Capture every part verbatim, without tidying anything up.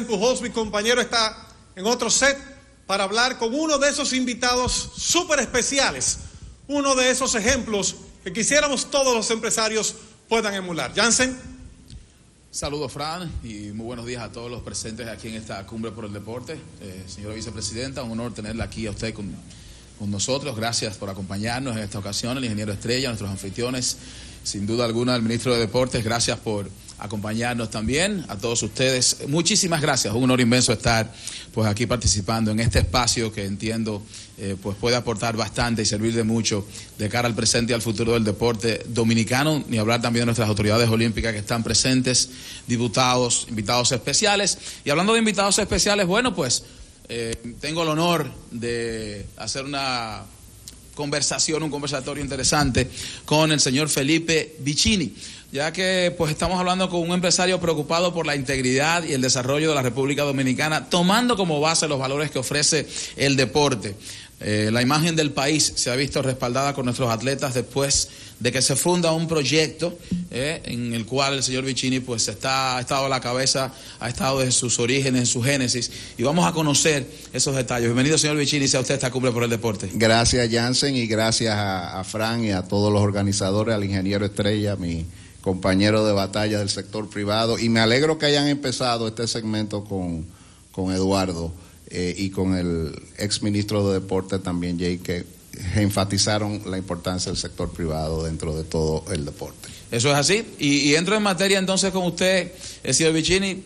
empujó mi compañero, está en otro set para hablar con uno de esos invitados súper especiales, uno de esos ejemplos que quisiéramos todos los empresarios puedan emular. Jansen. Saludos, Fran, y muy buenos días a todos los presentes aquí en esta Cumbre por el Deporte. Eh, señora vicepresidenta, un honor tenerla aquí a usted con, con nosotros. Gracias por acompañarnos en esta ocasión, el ingeniero Estrella, nuestros anfitriones, sin duda alguna el ministro de Deportes. Gracias por acompañarnos también, a todos ustedes. Muchísimas gracias, un honor inmenso estar pues aquí participando en este espacio que entiendo eh, pues puede aportar bastante y servir de mucho de cara al presente y al futuro del deporte dominicano, ni hablar también de nuestras autoridades olímpicas que están presentes, diputados, invitados especiales. Y hablando de invitados especiales, bueno, pues eh, tengo el honor de hacer una conversación, un conversatorio interesante con el señor Felipe Vicini, ya que pues estamos hablando con un empresario preocupado por la integridad y el desarrollo de la República Dominicana, tomando como base los valores que ofrece el deporte. Eh, la imagen del país se ha visto respaldada con nuestros atletas después de que se funda un proyecto eh, en el cual el señor Vicini pues está, ha estado a la cabeza, ha estado en sus orígenes, en su génesis, y vamos a conocer esos detalles. Bienvenido, señor Vicini, sea usted esta Cumbre por el Deporte. Gracias, Jansen, y gracias a, a Fran y a todos los organizadores, al ingeniero Estrella, mi compañero de batalla del sector privado, y me alegro que hayan empezado este segmento con, con Eduardo eh, y con el ex ministro de Deporte también, Jay, que enfatizaron la importancia del sector privado dentro de todo el deporte. Eso es así, y, y entro en materia entonces con usted, eh, señor Vicini.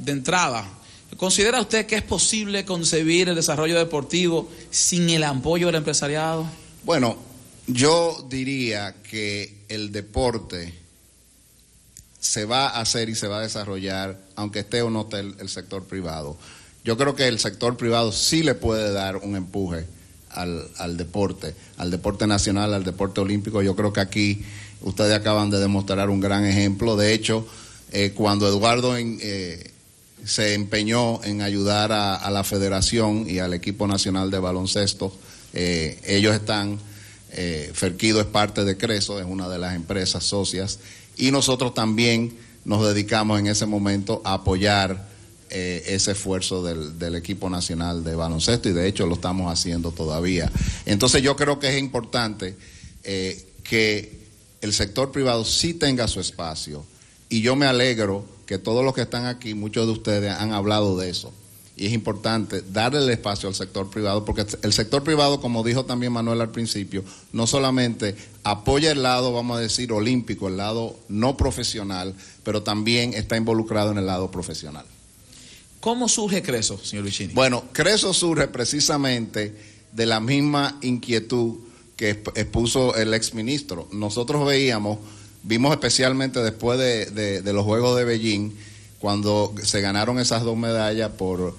De entrada, ¿considera usted que es posible concebir el desarrollo deportivo sin el apoyo del empresariado? Bueno, yo diría que el deporte se va a hacer y se va a desarrollar, aunque esté o no esté el, el sector privado. Yo creo que el sector privado sí le puede dar un empuje al, al deporte, al deporte nacional, al deporte olímpico. Yo creo que aquí ustedes acaban de demostrar un gran ejemplo. De hecho, eh, cuando Eduardo en, eh, se empeñó en ayudar a, a la federación y al equipo nacional de baloncesto, eh, ellos están, eh, Ferquido es parte de Creso, es una de las empresas socias, y nosotros también nos dedicamos en ese momento a apoyar eh, ese esfuerzo del, del equipo nacional de baloncesto, y de hecho lo estamos haciendo todavía. Entonces yo creo que es importante eh, que el sector privado sí tenga su espacio, y yo me alegro que todos los que están aquí, muchos de ustedes han hablado de eso, y es importante darle el espacio al sector privado, porque el sector privado, como dijo también Manuel al principio, no solamente apoya el lado, vamos a decir, olímpico, el lado no profesional, pero también está involucrado en el lado profesional. ¿Cómo surge Creso, señor Vicini? Bueno, Creso surge precisamente de la misma inquietud que expuso el exministro. Nosotros veíamos, vimos especialmente después de, de, de los Juegos de Beijing, cuando se ganaron esas dos medallas por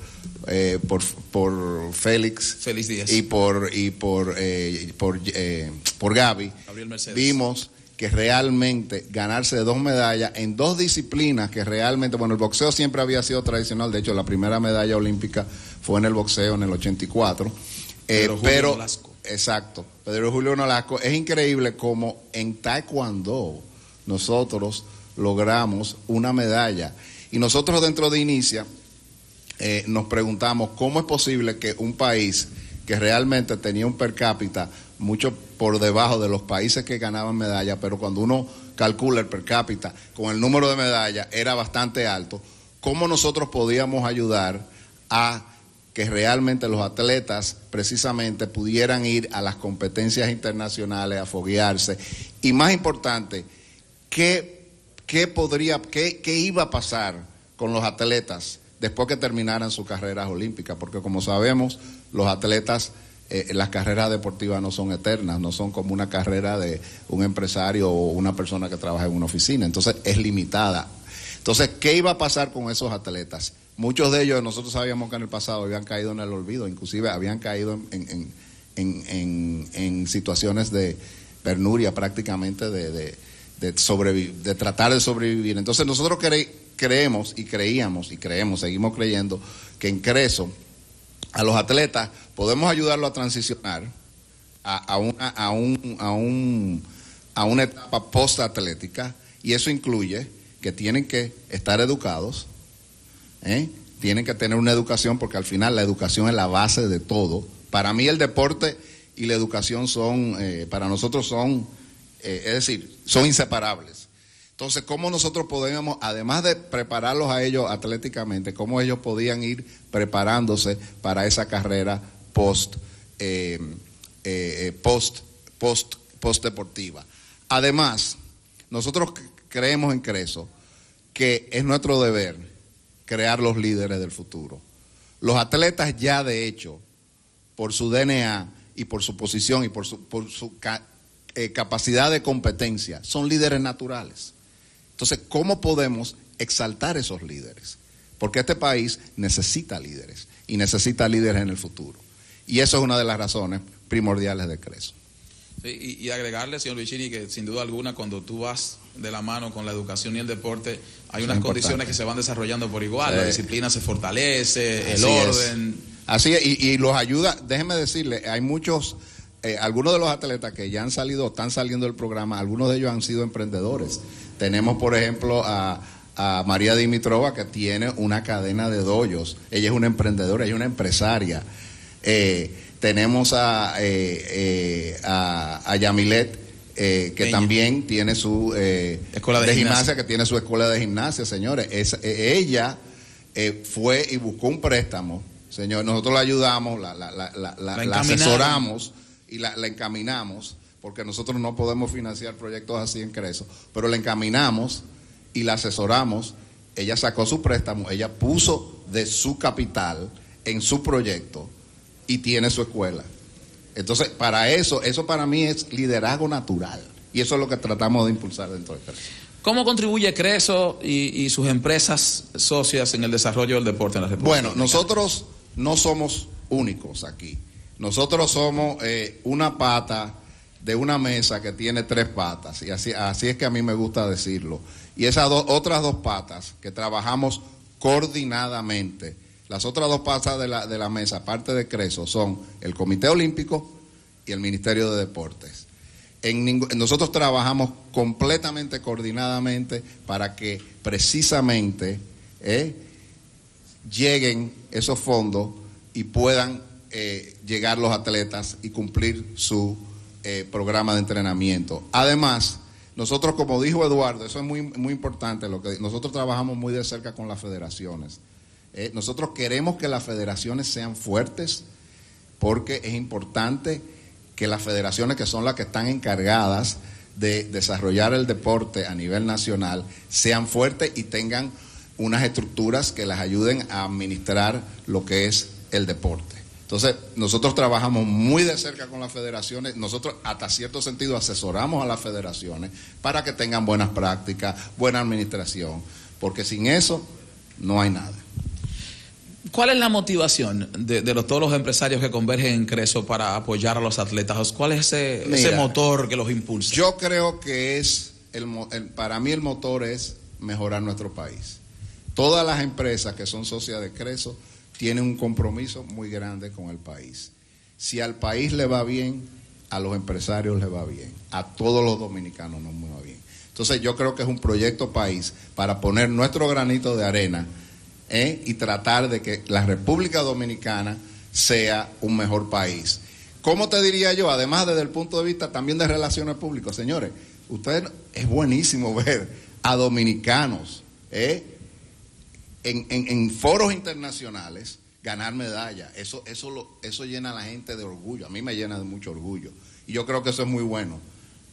eh, por, por Félix Feliz Díaz y por y por eh, por, eh, por Gaby, Gabriel Mercedes, vimos que realmente ganarse dos medallas en dos disciplinas que realmente, bueno, el boxeo siempre había sido tradicional. De hecho, la primera medalla olímpica fue en el boxeo en el ochenta y cuatro. Eh, Pedro Julio pero Nolasco. Exacto, Pedro Julio Nolasco. Es increíble como en taekwondo nosotros logramos una medalla. Y nosotros dentro de Inicia eh, nos preguntamos cómo es posible que un país que realmente tenía un per cápita mucho por debajo de los países que ganaban medallas, pero cuando uno calcula el per cápita con el número de medallas era bastante alto, cómo nosotros podíamos ayudar a que realmente los atletas precisamente pudieran ir a las competencias internacionales a foguearse. Y más importante, ¿qué ¿Qué podría, qué, qué iba a pasar con los atletas después que terminaran sus carreras olímpicas? Porque como sabemos, los atletas, eh, las carreras deportivas no son eternas, no son como una carrera de un empresario o una persona que trabaja en una oficina. Entonces, es limitada. Entonces, ¿qué iba a pasar con esos atletas? Muchos de ellos, nosotros sabíamos que en el pasado habían caído en el olvido, inclusive habían caído en, en, en, en, en situaciones de pernuria prácticamente, de... de De, de tratar de sobrevivir. Entonces nosotros cre creemos y creíamos y creemos, seguimos creyendo que en Creso a los atletas podemos ayudarlos a transicionar a, a, una, a, un, a, un, a una etapa postatlética, y eso incluye que tienen que estar educados, ¿eh? tienen que tener una educación, porque al final la educación es la base de todo. Para mí el deporte y la educación son, eh, para nosotros son, eh, es decir, son inseparables. Entonces, ¿cómo nosotros podíamos, además de prepararlos a ellos atléticamente, cómo ellos podían ir preparándose para esa carrera post, eh, eh, post, post, post deportiva? Además, nosotros creemos en Creso que es nuestro deber crear los líderes del futuro. Los atletas ya de hecho, por su D N A y por su posición y por su, por su ca eh, capacidad de competencia, son líderes naturales. Entonces, ¿cómo podemos exaltar esos líderes? Porque este país necesita líderes, y necesita líderes en el futuro. Y eso es una de las razones primordiales de Creso. Sí, y, y agregarle, señor Vicini, que sin duda alguna cuando tú vas de la mano con la educación y el deporte, hay unas condiciones que se van desarrollando por igual, sí. La disciplina se fortalece, el orden. Así es, y, y los ayuda, déjeme decirle, hay muchos... Eh, algunos de los atletas que ya han salido, están saliendo del programa, algunos de ellos han sido emprendedores. Tenemos, por ejemplo, a, a María Dimitrova, que tiene una cadena de dojos. Ella es una emprendedora, ella es una empresaria. Eh, tenemos a, eh, eh, a, a Yamilet, eh, que Peña. también tiene su eh, escuela de, de gimnasia. gimnasia, que tiene su escuela de gimnasia, señores. Es, eh, ella eh, fue y buscó un préstamo, señor. Nosotros la ayudamos, la, la, la, la, la, la asesoramos. Y la, la encaminamos, porque nosotros no podemos financiar proyectos así en Creso, pero la encaminamos y la asesoramos. Ella sacó su préstamo, ella puso de su capital en su proyecto y tiene su escuela. Entonces, para eso, eso para mí es liderazgo natural, y eso es lo que tratamos de impulsar dentro de Creso. ¿Cómo contribuye Creso y, y sus empresas socias en el desarrollo del deporte en la República Dominicana? Bueno, nosotros no somos únicos aquí. Nosotros somos eh, una pata de una mesa que tiene tres patas, y así, así es que a mí me gusta decirlo. Y esas do, otras dos patas que trabajamos coordinadamente, las otras dos patas de la, de la mesa, aparte de Creso, son el Comité Olímpico y el Ministerio de Deportes. En ning, nosotros trabajamos completamente coordinadamente para que precisamente eh, lleguen esos fondos y puedan... Eh, llegar los atletas y cumplir su eh, programa de entrenamiento. Además, nosotros, como dijo Eduardo, eso es muy, muy importante, lo que nosotros trabajamos muy de cerca con las federaciones. Eh, nosotros queremos que las federaciones sean fuertes, porque es importante que las federaciones, que son las que están encargadas de desarrollar el deporte a nivel nacional, sean fuertes y tengan unas estructuras que las ayuden a administrar lo que es el deporte. Entonces, nosotros trabajamos muy de cerca con las federaciones, nosotros hasta cierto sentido asesoramos a las federaciones para que tengan buenas prácticas, buena administración, porque sin eso no hay nada. ¿Cuál es la motivación de, de los, todos los empresarios que convergen en Creso para apoyar a los atletas? ¿Cuál es ese, Mira, ese motor que los impulsa? Yo creo que es, el, el, para mí el motor es mejorar nuestro país. Todas las empresas que son socias de Creso tienen un compromiso muy grande con el país. Si al país le va bien, a los empresarios le va bien, a todos los dominicanos nos va bien. Entonces yo creo que es un proyecto país para poner nuestro granito de arena ¿eh? y tratar de que la República Dominicana sea un mejor país. ¿Cómo te diría yo? Además, desde el punto de vista también de relaciones públicas, señores, usted, es buenísimo ver a dominicanos, ¿eh? En, en, en foros internacionales ganar medallas, eso, eso, lo, eso llena a la gente de orgullo, a mí me llena de mucho orgullo, y yo creo que eso es muy bueno.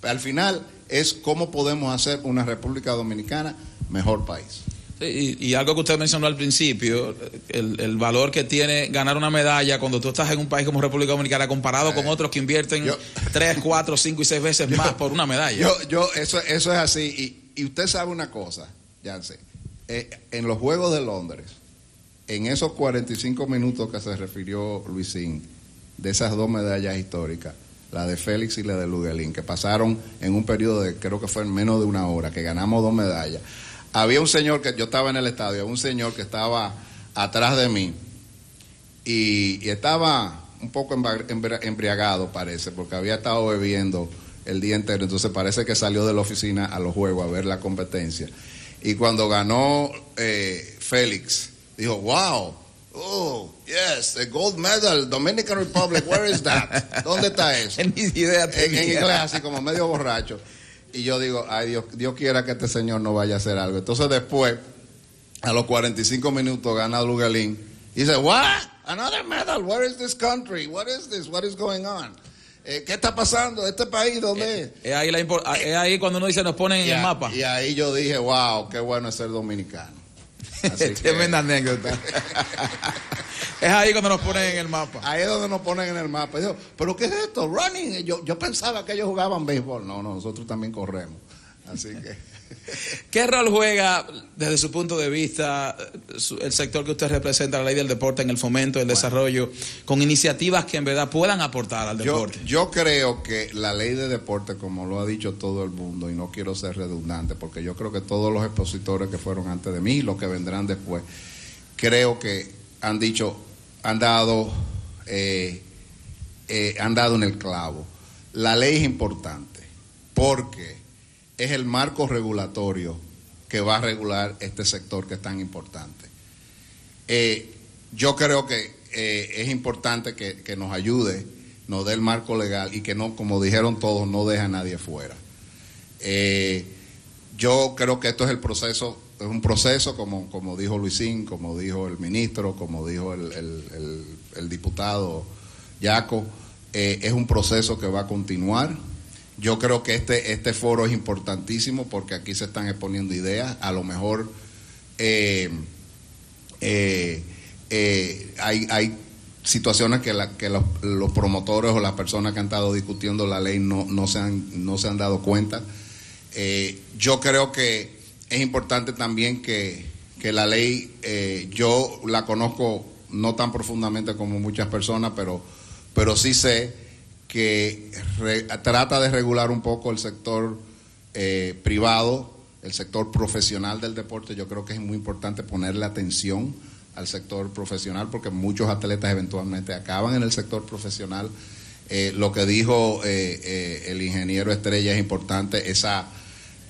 Al final es cómo podemos hacer una República Dominicana mejor país. Sí, y, y algo que usted mencionó al principio, el, el valor que tiene ganar una medalla cuando tú estás en un país como República Dominicana comparado eh, con otros que invierten yo, tres, cuatro, cinco y seis veces yo, más por una medalla. Yo, yo eso, eso es así, y, y usted sabe una cosa, Jansen. Eh, en los Juegos de Londres, en esos cuarenta y cinco minutos que se refirió Luisín, de esas dos medallas históricas, la de Félix y la de Luguelín, que pasaron en un periodo de, creo que fue en menos de una hora, que ganamos dos medallas, había un señor que, yo estaba en el estadio, había un señor que estaba atrás de mí, y, y estaba un poco embriagado, parece, porque había estado bebiendo el día entero, entonces parece que salió de la oficina a los Juegos a ver la competencia. Y cuando ganó eh, Félix, Dijo, wow, oh, yes, the gold medal, Dominican Republic, where is that? ¿Dónde está eso? En mis ideas en, en inglés, así como medio borracho. Y yo digo, ay, Dios, Dios quiera que este señor no vaya a hacer algo. Entonces después, a los cuarenta y cinco minutos, gana Luguelín. Y dice, what? Another medal, where is this country? What is this? What is going on? Eh, ¿Qué está pasando? ¿Este país dónde es? Es ahí, la impor- eh, es ahí cuando uno dice, nos ponen en a, el mapa. Y ahí yo dije, wow, qué bueno es ser dominicano. Así tremenda que... anécdota. Es ahí cuando nos ponen ahí, en el mapa. Ahí es donde nos ponen en el mapa. Yo, ¿pero qué es esto? Running. Yo, yo pensaba que ellos jugaban béisbol. No, no, nosotros también corremos. Así que... ¿Qué rol juega, desde su punto de vista, su, el sector que usted representa, la ley del deporte, en el fomento, el bueno. desarrollo, con iniciativas que en verdad puedan aportar al deporte? Yo, yo creo que la ley de deporte, como lo ha dicho todo el mundo, y no quiero ser redundante, porque yo creo que todos los expositores que fueron antes de mí y los que vendrán después, creo que han dicho, han dado, eh, eh, han dado en el clavo. La ley es importante, porque es el marco regulatorio que va a regular este sector que es tan importante. Eh, yo creo que eh, es importante que, que nos ayude, nos dé el marco legal y que no, como dijeron todos, no deja a nadie fuera. Eh, yo creo que esto es el proceso, es un proceso, como, como dijo Luisín, como dijo el ministro, como dijo el, el, el, el diputado Yaco, eh, es un proceso que va a continuar. Yo creo que este, este foro es importantísimo porque aquí se están exponiendo ideas. A lo mejor eh, eh, eh, hay, hay situaciones que, la, que los, los promotores o las personas que han estado discutiendo la ley no, no, se, han, no se han dado cuenta. Eh, yo creo que es importante también que, que la ley, eh, yo la conozco no tan profundamente como muchas personas, pero, pero sí sé que re, trata de regular un poco el sector eh, privado, el sector profesional del deporte. Yo creo que es muy importante ponerle atención al sector profesional porque muchos atletas eventualmente acaban en el sector profesional. Eh, lo que dijo eh, eh, el ingeniero Estrella es importante, esa,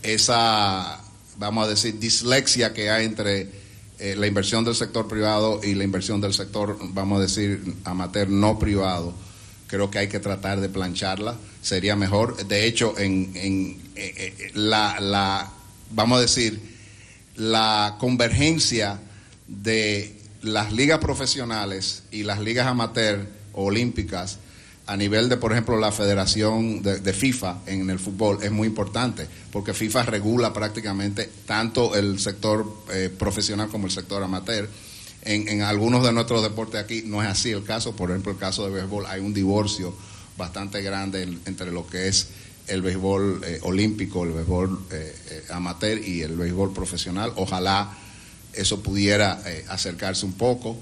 esa, vamos a decir, dislexia que hay entre eh, la inversión del sector privado y la inversión del sector, vamos a decir, amateur no privado. Creo que hay que tratar de plancharla, sería mejor. De hecho, en, en, en la, la, vamos a decir, la convergencia de las ligas profesionales y las ligas amateur o olímpicas a nivel de, por ejemplo, la Federación de, de FIFA en el fútbol es muy importante, porque FIFA regula prácticamente tanto el sector eh, profesional como el sector amateur. En, en algunos de nuestros deportes aquí no es así el caso. Por ejemplo, el caso de béisbol, hay un divorcio bastante grande en, entre lo que es el béisbol eh, olímpico, el béisbol eh, eh, amateur y el béisbol profesional. Ojalá eso pudiera eh, acercarse un poco.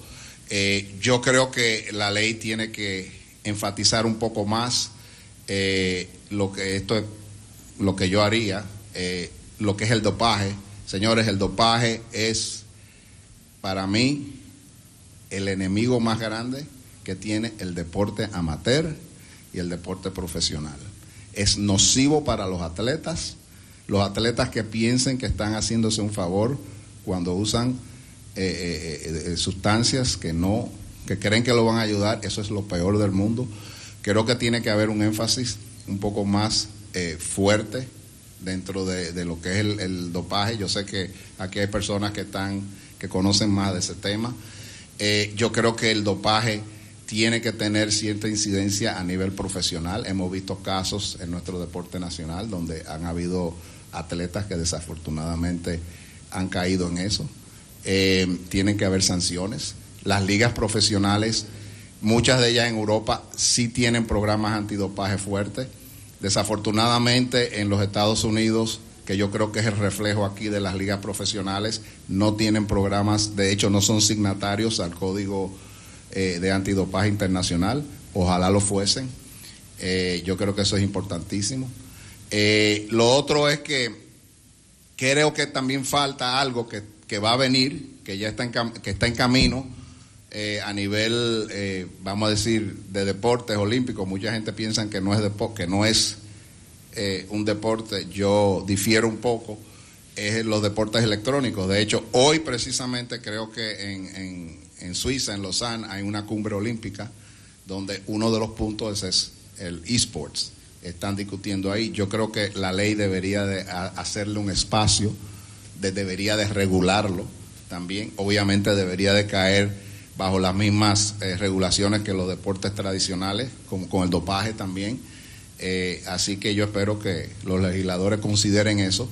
Eh, yo creo que la ley tiene que enfatizar un poco más eh, lo que esto es, lo que yo haría, eh, lo que es el dopaje. Señores, el dopaje es, para mí, el enemigo más grande que tiene el deporte amateur y el deporte profesional. Es nocivo para los atletas, los atletas que piensen que están haciéndose un favor cuando usan eh, eh, eh, sustancias que no, que creen que lo van a ayudar. Eso es lo peor del mundo. Creo que tiene que haber un énfasis un poco más eh, fuerte dentro de, de lo que es el, el dopaje. Yo sé que aquí hay personas que están... que conocen más de ese tema. Eh, yo creo que el dopaje tiene que tener cierta incidencia a nivel profesional. Hemos visto casos en nuestro deporte nacional donde han habido atletas que desafortunadamente han caído en eso. Eh, tienen que haber sanciones. Las ligas profesionales, muchas de ellas en Europa, sí tienen programas antidopaje fuertes. Desafortunadamente en los Estados Unidos, que yo creo que es el reflejo aquí de las ligas profesionales, no tienen programas, de hecho no son signatarios al Código eh, de Antidopaje Internacional, ojalá lo fuesen, eh, yo creo que eso es importantísimo. Eh, lo otro es que creo que también falta algo que, que va a venir, que ya está en, cam- que está en camino eh, a nivel, eh, vamos a decir, de deportes olímpicos. Mucha gente piensa que no es deporte, que no es... Eh, un deporte. Yo difiero un poco. es los deportes electrónicos. De hecho, hoy precisamente creo que en, en, en Suiza, en Lausanne, hay una cumbre olímpica donde uno de los puntos es el eSports. Están discutiendo ahí. Yo creo que la ley debería de hacerle un espacio, de, debería de regularlo también. Obviamente debería de caer bajo las mismas eh, regulaciones que los deportes tradicionales, como con el dopaje también. Eh, así que yo espero que los legisladores consideren eso.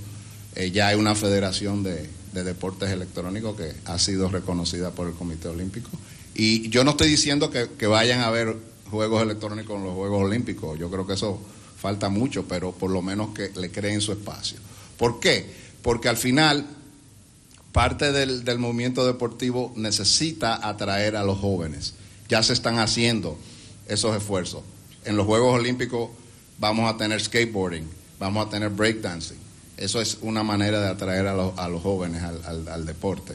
Eh, ya hay una federación de, de deportes electrónicos que ha sido reconocida por el Comité Olímpico. Y yo no estoy diciendo que, que vayan a haber juegos electrónicos en los Juegos Olímpicos. Yo creo que eso falta mucho, pero por lo menos que le creen su espacio. ¿Por qué? Porque al final parte del, del movimiento deportivo necesita atraer a los jóvenes. Ya se están haciendo esos esfuerzos. En los Juegos Olímpicos vamos a tener skateboarding, vamos a tener breakdancing. Eso es una manera de atraer a los, a los jóvenes al, al, al deporte.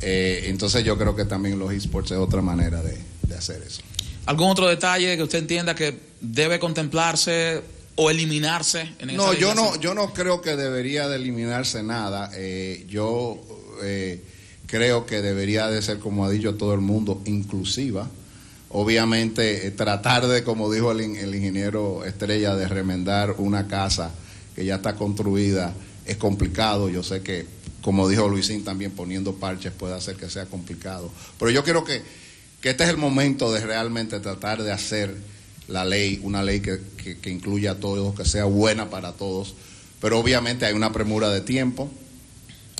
Eh, entonces yo creo que también los esports es otra manera de, de hacer eso. ¿Algún otro detalle que usted entienda que debe contemplarse o eliminarse? En no, yo no, yo no creo que debería de eliminarse nada. Eh, yo eh, creo que debería de ser, como ha dicho todo el mundo, inclusiva. Obviamente, eh, tratar de, como dijo el, el ingeniero Estrella, de remendar una casa que ya está construida es complicado. Yo sé que, como dijo Luisín, también poniendo parches puede hacer que sea complicado. Pero yo creo que, que este es el momento de realmente tratar de hacer la ley, una ley que, que, que incluya a todos, que sea buena para todos. Pero obviamente hay una premura de tiempo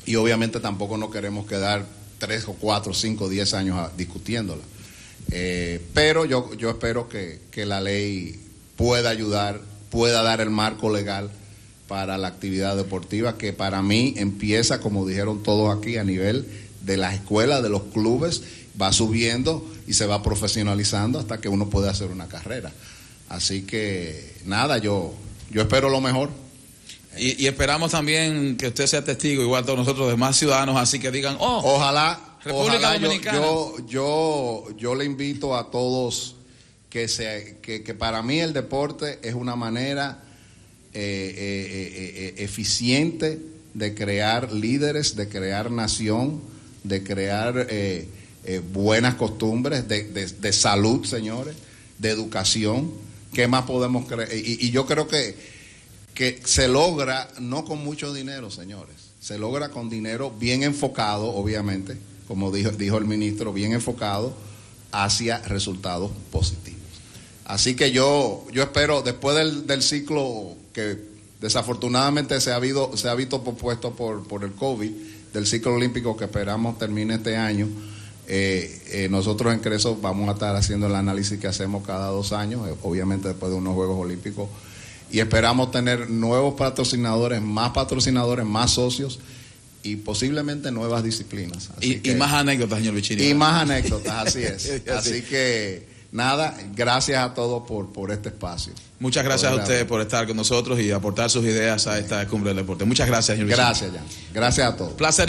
y obviamente tampoco nos queremos quedar tres o cuatro, cinco, diez años discutiéndola. Eh, pero yo, yo espero que, que la ley pueda ayudar, pueda dar el marco legal para la actividad deportiva, que para mí empieza, como dijeron todos aquí, a nivel de las escuelas, de los clubes, va subiendo y se va profesionalizando hasta que uno puede hacer una carrera. Así que nada, yo, yo espero lo mejor. Y, y esperamos también que usted sea testigo, igual todos nosotros, demás ciudadanos, así que digan, oh, ojalá, República Dominicana. Yo, yo, yo, yo le invito a todos que, se, que, que para mí el deporte es una manera Eh, eh, eh, eh, eficiente de crear líderes, de crear nación, de crear eh, eh, buenas costumbres, de, de, de salud, señores, de educación. ¿Qué más podemos creer? Y, y yo creo que, que se logra no con mucho dinero, señores, se logra con dinero bien enfocado, obviamente, como dijo, dijo el ministro, bien enfocado hacia resultados positivos. Así que yo, yo espero, después del, del ciclo que desafortunadamente se ha, habido, se ha visto propuesto por, por el COVID, del ciclo olímpico que esperamos termine este año, eh, eh, nosotros en Creso vamos a estar haciendo el análisis que hacemos cada dos años, eh, obviamente después de unos Juegos Olímpicos, y esperamos tener nuevos patrocinadores, más patrocinadores, más socios y posiblemente nuevas disciplinas. Así y, que, y más anécdotas, señor Vicini. Y más anécdotas, así es. Así que nada, gracias a todos por, por este espacio. Muchas gracias por a ustedes por estar con nosotros y aportar sus ideas a esta cumbre del deporte. Muchas gracias, señor Vicini. Gracias, Jan. Gracias a todos. Placer.